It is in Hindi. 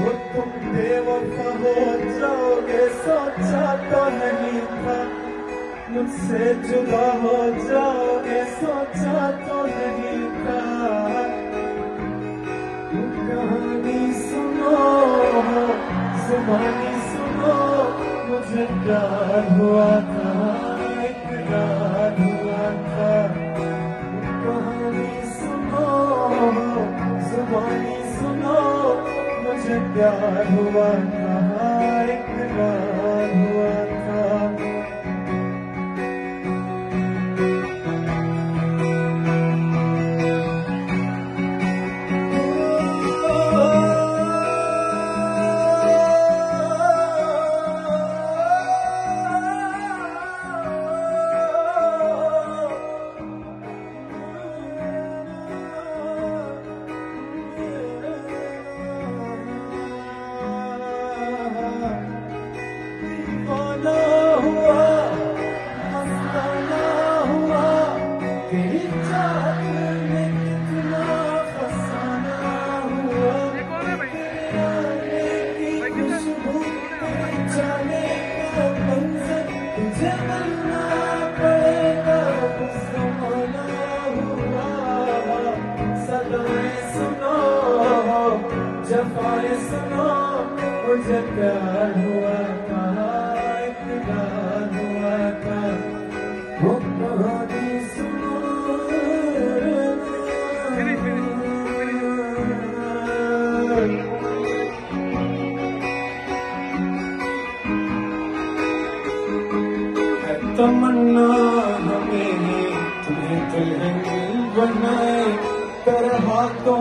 वो तुम बेवफा हो जाओगे सोचा तो नहीं था, मुझसे जुदा हो जाओगे सोचा तो नहीं था। कहानी सुनो सुबानी सुनो, मुझे प्यार हुआ था इकरार हुआ था। कहानी सुनो सुबानी सुनो, मुझे प्यार हुआ था इकरार हुआ था। जफाए सुनो, मुझे प्यार हुआ था इकरार हुआ था। वो कहानी सुनो तमन्ना हमें तुम्हें दुल्हन बनाए कर हाथों